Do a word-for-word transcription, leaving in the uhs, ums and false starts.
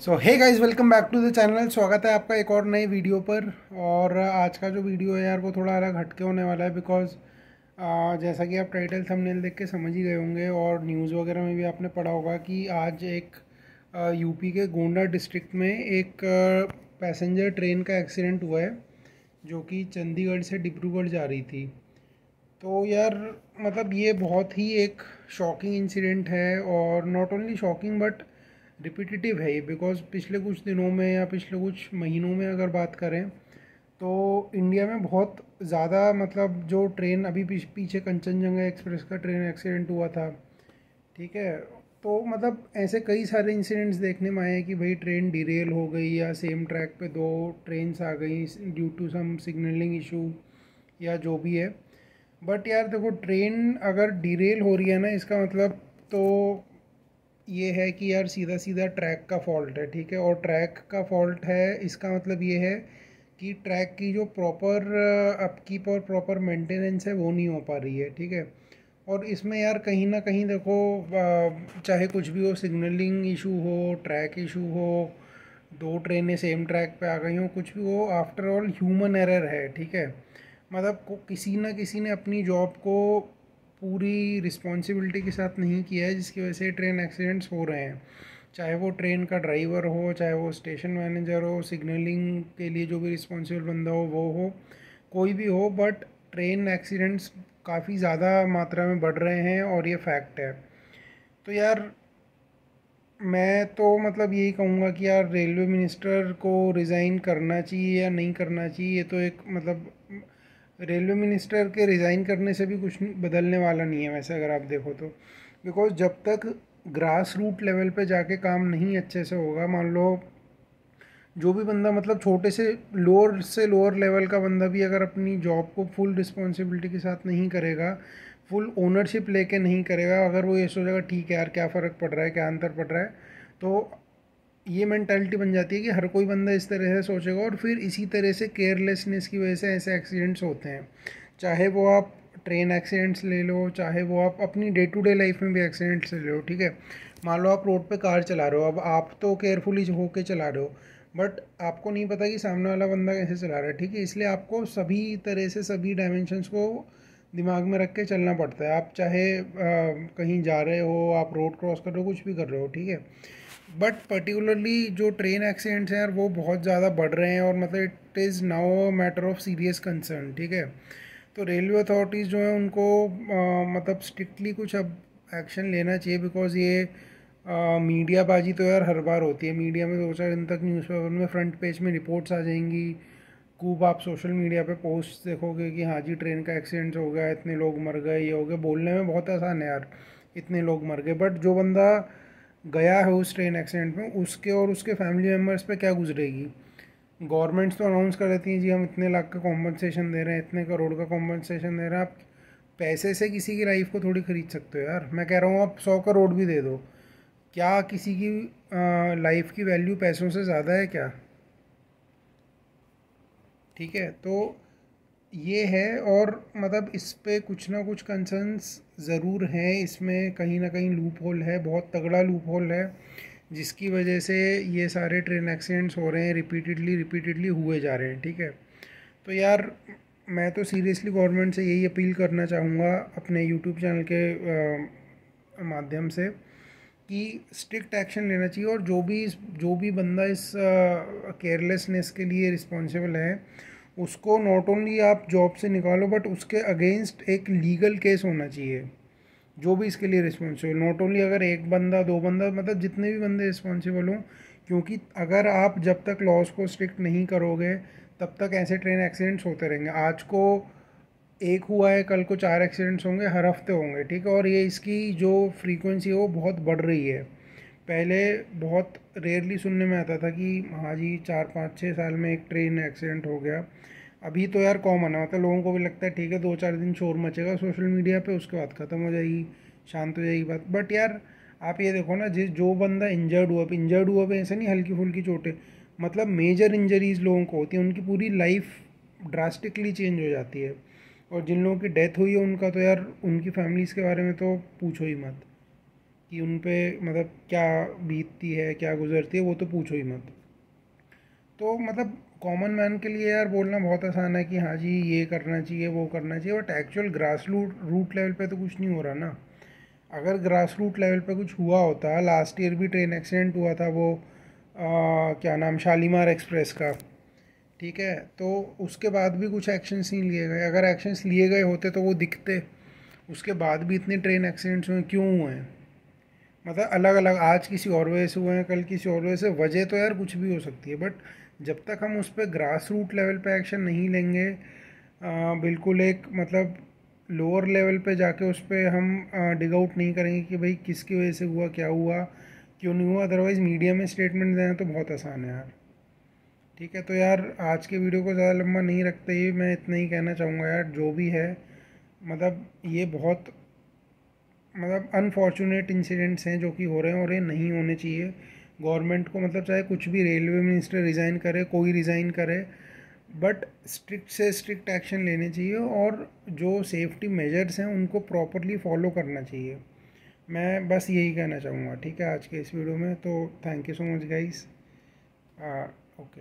So hey guys welcome back to the channel. स्वागत है आपका एक और नए वीडियो पर। और आज का जो वीडियो है यार वो थोड़ा अलग हटके होने वाला है, बिकॉज जैसा कि आप टाइटल थंबनेल देख के समझ ही गए होंगे और न्यूज़ वगैरह में भी आपने पढ़ा होगा कि आज एक यूपी के गोंडा डिस्ट्रिक्ट में एक पैसेंजर ट्रेन का एक्सीडेंट हुआ है जो कि चंडीगढ़ से डिब्रूगढ़ जा रही थी। तो यार मतलब ये बहुत ही एक शॉकिंग इंसिडेंट है, और not only shocking but repetitive है ये, बिकॉज़ पिछले कुछ दिनों में या पिछले कुछ महीनों में अगर बात करें तो इंडिया में बहुत ज़्यादा मतलब जो ट्रेन अभी पीछे कंचन जंगा एक्सप्रेस का ट्रेन एक्सीडेंट हुआ था, ठीक है, तो मतलब ऐसे कई सारे इंसिडेंट्स देखने में आए हैं कि भाई ट्रेन डिरेल हो गई या सेम ट्रैक पे दो ट्रेन्स आ गई due to some signalling issue या जो भी है। बट यार देखो, ट्रेन अगर डिरेल हो रही है ना, इसका मतलब तो ये है कि यार सीधा सीधा ट्रैक का फॉल्ट है, ठीक है, और ट्रैक का फॉल्ट है इसका मतलब ये है कि ट्रैक की जो प्रॉपर अपकीप और प्रॉपर मेंटेनेंस है वो नहीं हो पा रही है, ठीक है। और इसमें यार कहीं ना कहीं देखो चाहे कुछ भी हो, सिग्नलिंग इशू हो, ट्रैक इशू हो, दो ट्रेनें सेम ट्रैक पे आ गई हो, कुछ भी हो, आफ्टर ऑल ह्यूमन एरर है, ठीक है। मतलब किसी ना किसी ने अपनी जॉब को पूरी रिस्पॉन्सिबिलिटी के साथ नहीं किया है, जिसकी वजह से ट्रेन एक्सीडेंट्स हो रहे हैं। चाहे वो ट्रेन का ड्राइवर हो, चाहे वो स्टेशन मैनेजर हो, सिग्नलिंग के लिए जो भी रिस्पॉन्सिबल बंदा हो वो हो, कोई भी हो, बट ट्रेन एक्सीडेंट्स काफ़ी ज़्यादा मात्रा में बढ़ रहे हैं और ये फैक्ट है। तो यार मैं तो मतलब यही कहूँगा कि यार रेलवे मिनिस्टर को रिज़ाइन करना चाहिए या नहीं करना चाहिए, ये तो एक मतलब रेलवे मिनिस्टर के रिज़ाइन करने से भी कुछ बदलने वाला नहीं है वैसे अगर आप देखो तो, बिकॉज जब तक ग्रास रूट लेवल पे जाके काम नहीं अच्छे से होगा, मान लो जो भी बंदा मतलब छोटे से लोअर से लोअर लेवल का बंदा भी अगर अपनी जॉब को फुल रिस्पॉन्सिबिलिटी के साथ नहीं करेगा, फुल ओनरशिप लेके नहीं करेगा, अगर वो ये सोचेगा ठीक है यार क्या फ़र्क पड़ रहा है, क्या अंतर पड़ रहा है, तो ये मेंटालिटी बन जाती है कि हर कोई बंदा इस तरह से सोचेगा और फिर इसी तरह से केयरलेसनेस की वजह से ऐसे एक्सीडेंट्स होते हैं। चाहे वो आप ट्रेन एक्सीडेंट्स ले लो, चाहे वो आप अपनी डे टू डे लाइफ में भी एक्सीडेंट्स ले लो, ठीक है। मान लो आप रोड पे कार चला रहे हो, अब आप तो केयरफुली होके चला रहे हो बट आपको नहीं पता कि सामने वाला बंदा कैसे चला रहा है, ठीक है, इसलिए आपको सभी तरह से सभी डायमेंशंस को दिमाग में रख के चलना पड़ता है। आप चाहे आ, कहीं जा रहे हो, आप रोड क्रॉस कर रहे हो, कुछ भी कर रहे हो, ठीक है। बट पर्टिकुलरली जो ट्रेन एक्सीडेंट्स हैं यार वो बहुत ज़्यादा बढ़ रहे हैं और मतलब it is now matter of serious concern, ठीक है। तो रेलवे अथॉरिटीज़ जो हैं उनको आ, मतलब स्ट्रिक्टली कुछ अब एक्शन लेना चाहिए, बिकॉज ये मीडिया बाजी तो यार हर बार होती है। मीडिया में दो चार दिन तक न्यूज़पेपर में फ्रंट पेज में रिपोर्ट्स आ जाएंगी, खूब आप सोशल मीडिया पे पोस्ट देखोगे कि हाँ जी ट्रेन का एक्सीडेंट हो गया, इतने लोग मर गए, ये हो गया। बोलने में बहुत आसान है यार, इतने लोग मर गए, बट जो बंदा गया है उस ट्रेन एक्सीडेंट में उसके और उसके फैमिली मेम्बर्स पे क्या गुजरेगी। गवर्नमेंट्स तो अनाउंस कर देती हैं जी हम इतने लाख का कॉम्पनसेशन दे रहे हैं, इतने करोड़ का कॉम्पनसेशन दे रहे हैं। आप पैसे से किसी की लाइफ को थोड़ी खरीद सकते हो यार। मैं कह रहा हूँ आप सौ करोड़ भी दे दो, क्या किसी की लाइफ की वैल्यू पैसों से ज़्यादा है क्या, ठीक है। तो ये है, और मतलब इस पे कुछ ना कुछ कंसर्न्स ज़रूर हैं। इसमें कहीं ना कहीं लूप होल है, बहुत तगड़ा लूप होल है, जिसकी वजह से ये सारे ट्रेन एक्सीडेंट्स हो रहे हैं, रिपीटेडली रिपीटेडली हुए जा रहे हैं, ठीक है। तो यार मैं तो सीरियसली गवर्नमेंट से यही अपील करना चाहूँगा अपने यूट्यूब चैनल के माध्यम से कि स्ट्रिक्ट एक्शन लेना चाहिए, और जो भी जो भी बंदा इस केयरलेसनेस के लिए रिस्पॉन्सिबल है उसको नॉट ओनली आप जॉब से निकालो बट उसके अगेंस्ट एक लीगल केस होना चाहिए, जो भी इसके लिए रिस्पॉन्सिबल, नॉट ओनली अगर एक बंदा दो बंदा, मतलब जितने भी बंदे रिस्पॉन्सिबल हों, क्योंकि अगर आप जब तक लॉज को स्ट्रिक्ट नहीं करोगे तब तक ऐसे ट्रेन एक्सीडेंट्स होते रहेंगे। आज को एक हुआ है, कल को चार एक्सीडेंट्स होंगे, हर हफ्ते होंगे, ठीक है, और ये इसकी जो फ्रीक्वेंसी है वो बहुत बढ़ रही है। पहले बहुत रेयरली सुनने में आता था कि हाँ जी चार पाँच छः साल में एक ट्रेन एक्सीडेंट हो गया, अभी तो यार कॉमन है, मतलब लोगों को भी लगता है ठीक है दो चार दिन शोर मचेगा सोशल मीडिया पे, उसके बाद ख़त्म हो जाएगी, शांत हो जाएगी बात। बट यार आप ये देखो ना, जिस जो बंदा इंजर्ड हुआ इंजर्ड हुआ पे ऐसे नहीं हल्की फुल्की चोटें, मतलब मेजर इंजरीज़ लोगों को होती हैं, उनकी पूरी लाइफ ड्रास्टिकली चेंज हो जाती है। और जिन लोगों की डेथ हुई है उनका तो यार उनकी फैमिलीज़ के बारे में तो पूछो ही मत, कि उन पे मतलब क्या बीतती है, क्या गुजरती है, वो तो पूछो ही मत। तो मतलब कॉमन मैन के लिए यार बोलना बहुत आसान है कि हाँ जी ये करना चाहिए, वो करना चाहिए, but actual grass root root level पे तो कुछ नहीं हो रहा ना। अगर ग्रास रूट लेवल पे कुछ हुआ होता, लास्ट ईयर भी ट्रेन एक्सीडेंट हुआ था वो आ, क्या नाम शालीमार एक्सप्रेस का, ठीक है, तो उसके बाद भी कुछ एक्शंस नहीं लिए गए। अगर एक्शंस लिए गए होते तो वो दिखते, उसके बाद भी इतने ट्रेन एक्सीडेंट्स हुए क्यों हुए हैं? मतलब अलग अलग, आज किसी और वजह से हुए हैं, कल किसी और वजह से, वजह तो यार कुछ भी हो सकती है, बट जब तक हम उस पर ग्रास रूट लेवल पे एक्शन नहीं लेंगे, आ, बिल्कुल एक मतलब लोअर लेवल पे जाके उस पर हम डिग आउट नहीं करेंगे कि भाई किसकी वजह से हुआ, क्या हुआ, क्यों नहीं हुआ। अदरवाइज़ मीडिया में स्टेटमेंट देना तो बहुत आसान है यार, ठीक है। तो यार आज के वीडियो को ज़्यादा लंबा नहीं रखते ही मैं इतना ही कहना चाहूँगा यार, जो भी है मतलब ये बहुत मतलब अनफॉर्चुनेट इंसिडेंट्स हैं जो कि हो रहे हैं, और ये नहीं होने चाहिए। गवर्नमेंट को मतलब चाहे कुछ भी, रेलवे मिनिस्टर रिज़ाइन करे, कोई रिज़ाइन करे, बट स्ट्रिक्ट से स्ट्रिक्ट एक्शन लेने चाहिए और जो सेफ्टी मेजर्स हैं उनको प्रॉपरली फॉलो करना चाहिए। मैं बस यही कहना चाहूँगा, ठीक है, आज के इस वीडियो में। तो thank you so much guys, okay.